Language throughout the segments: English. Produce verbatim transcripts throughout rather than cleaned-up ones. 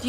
Do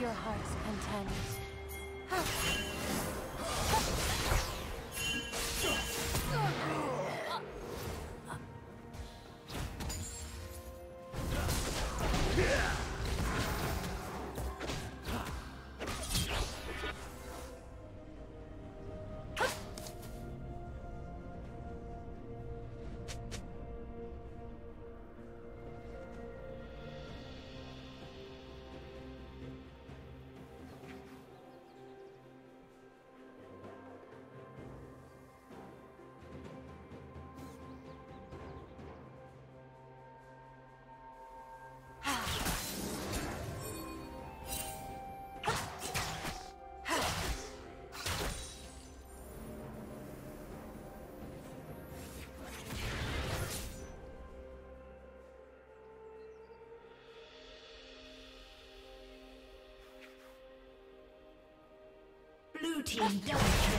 Your heart's content. Blue team double kill.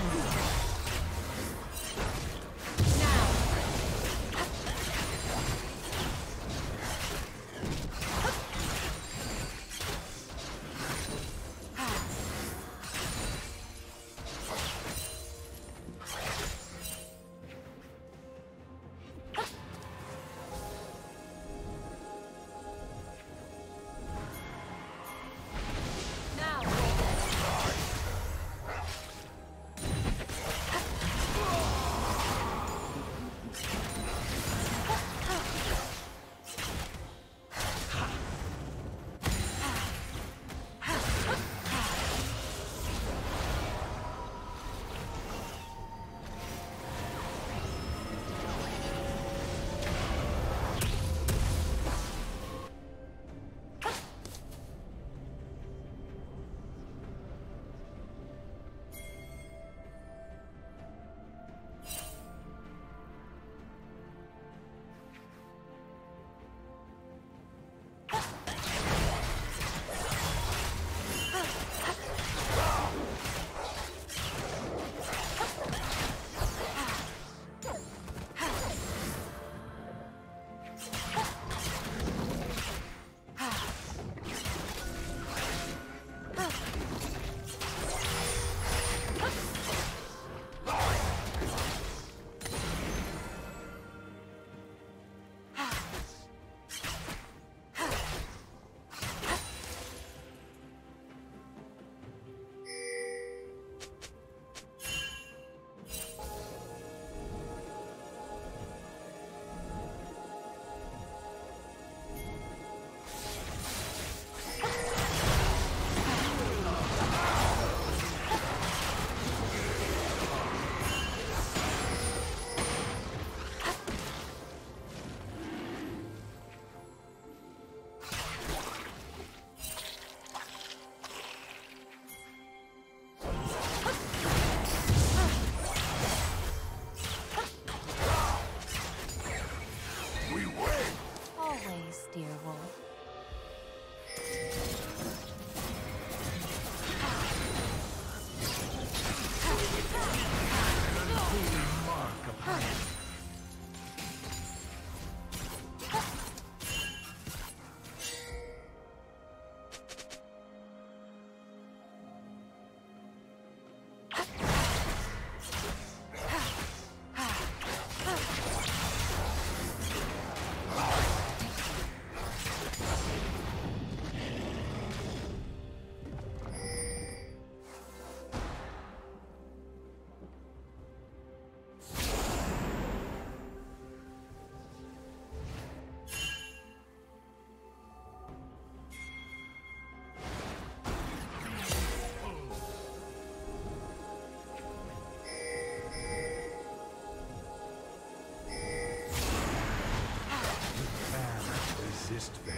resist their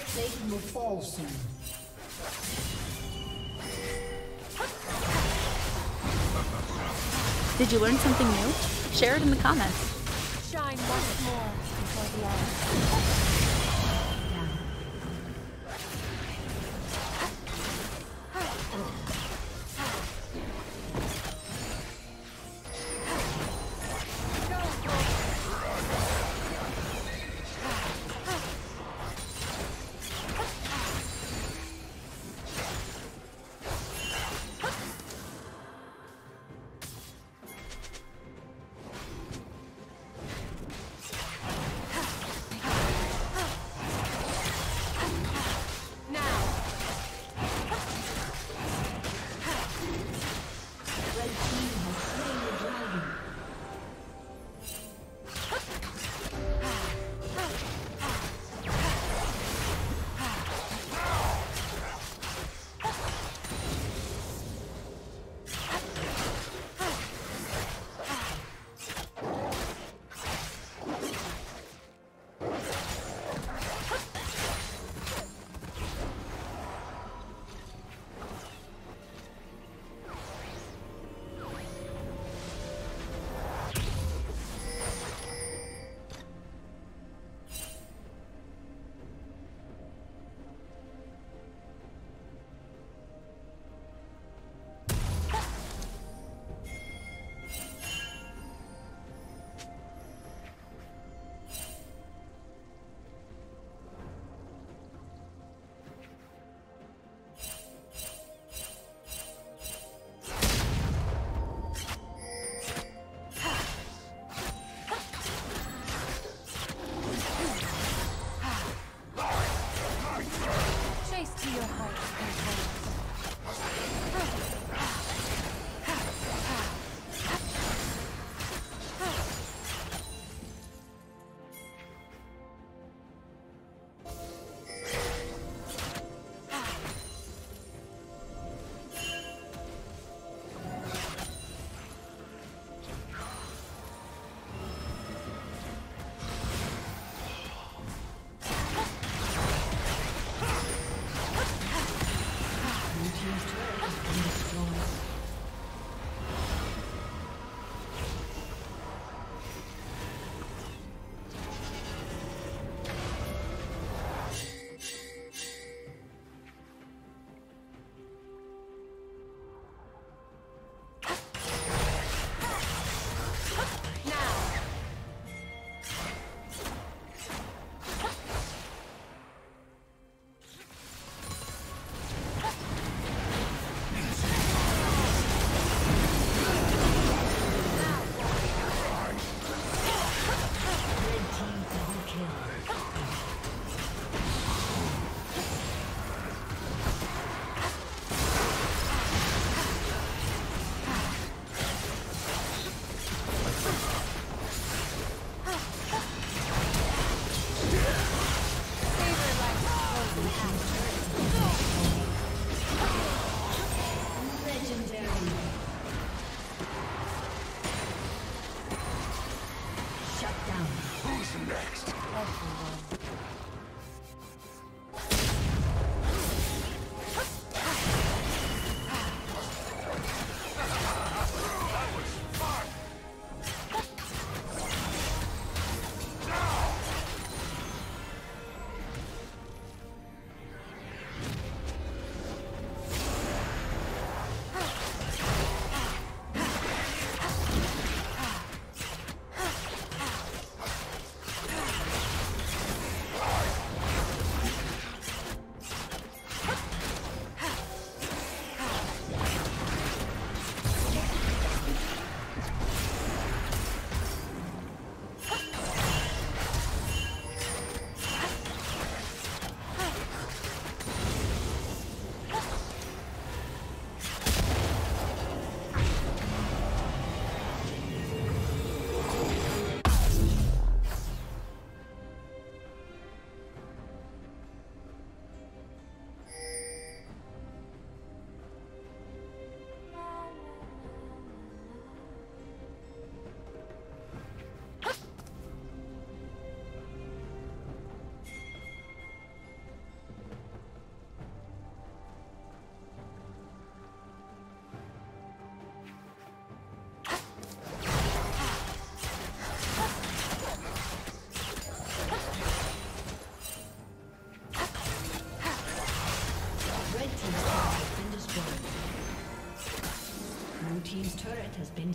turret plate will fall soon. Did you learn something new? Share it in the comments. Shine once more before the hour. Ah! been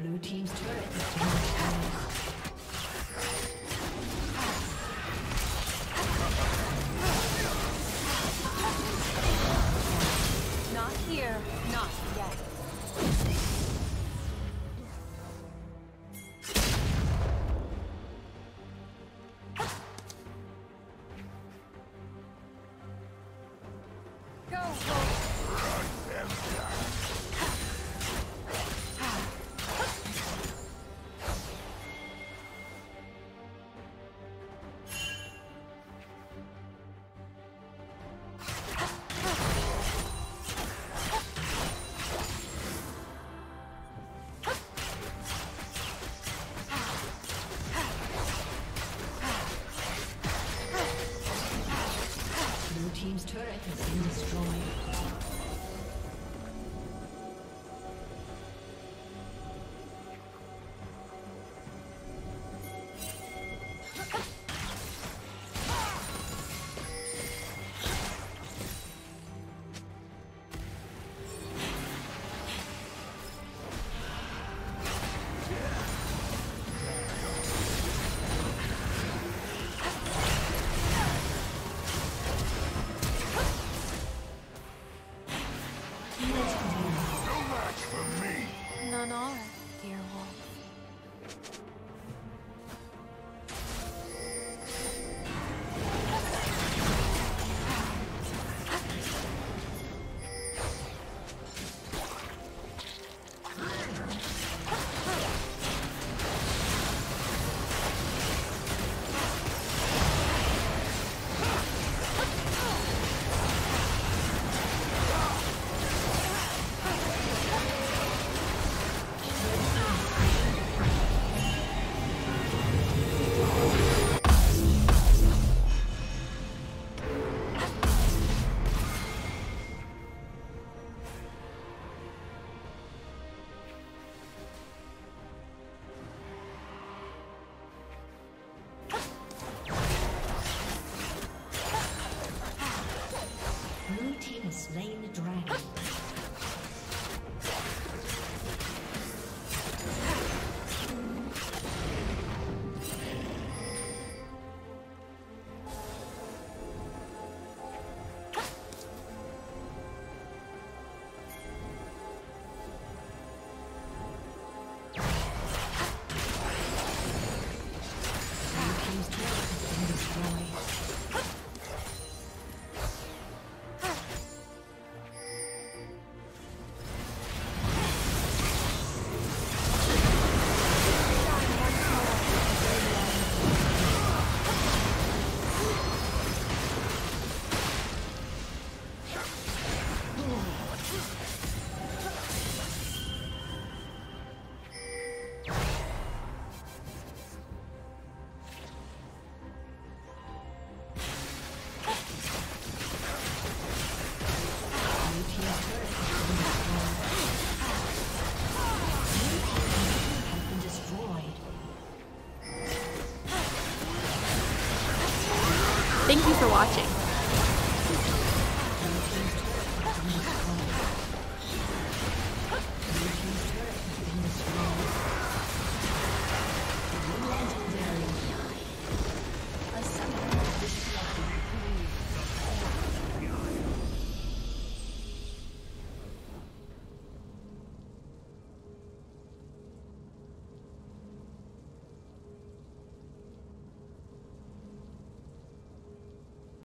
Blue team's turret is destroyed. Thank you for watching.